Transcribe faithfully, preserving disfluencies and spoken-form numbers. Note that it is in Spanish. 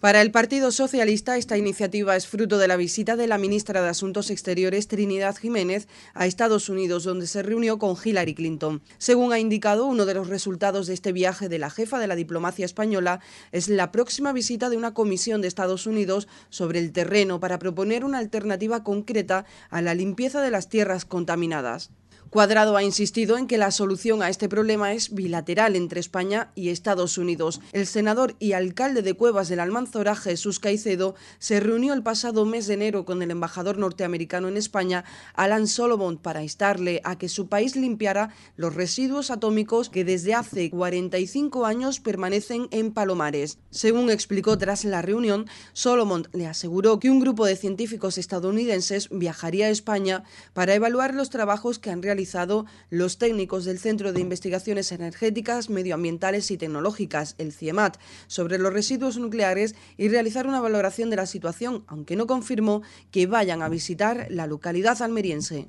Para el Partido Socialista, esta iniciativa es fruto de la visita de la ministra de Asuntos Exteriores, Trinidad Jiménez, a Estados Unidos, donde se reunió con Hillary Clinton. Según ha indicado, uno de los resultados de este viaje de la jefa de la diplomacia española es la próxima visita de una comisión de Estados Unidos sobre el terreno para proponer una alternativa concreta a la limpieza de las tierras contaminadas. Cuadrado ha insistido en que la solución a este problema es bilateral entre España y Estados Unidos. El senador y alcalde de Cuevas del Almanzora, Jesús Caicedo, se reunió el pasado mes de enero con el embajador norteamericano en España, Alan Solomon, para instarle a que su país limpiara los residuos atómicos que desde hace cuarenta y cinco años permanecen en Palomares. Según explicó tras la reunión, Solomon le aseguró que un grupo de científicos estadounidenses viajaría a España para evaluar los trabajos que han realizado los técnicos del Centro de Investigaciones Energéticas, Medioambientales y Tecnológicas, el CIEMAT, sobre los residuos nucleares y realizar una valoración de la situación, aunque no confirmó que vayan a visitar la localidad almeriense.